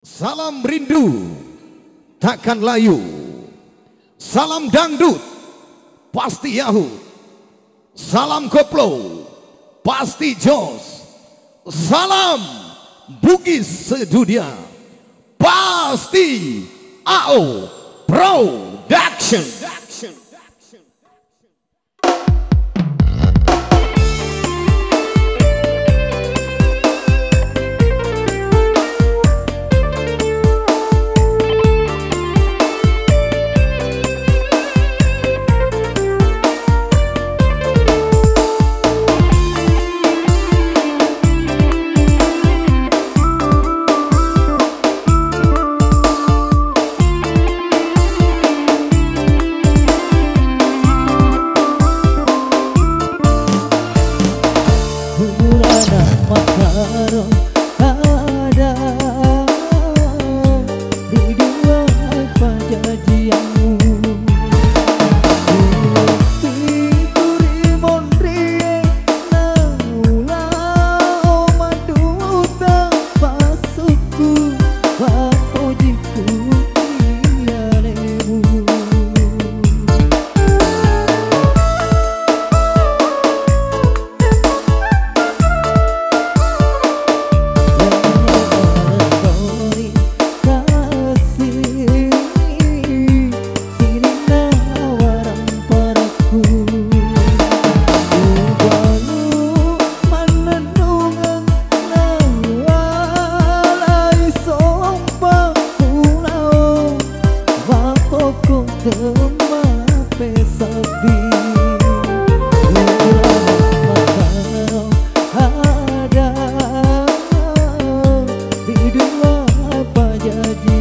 Salam rindu takkan layu, salam dangdut pasti yahut, salam koplo pasti jos, salam bugis sedunia pasti AO Production. Di dua apa jadi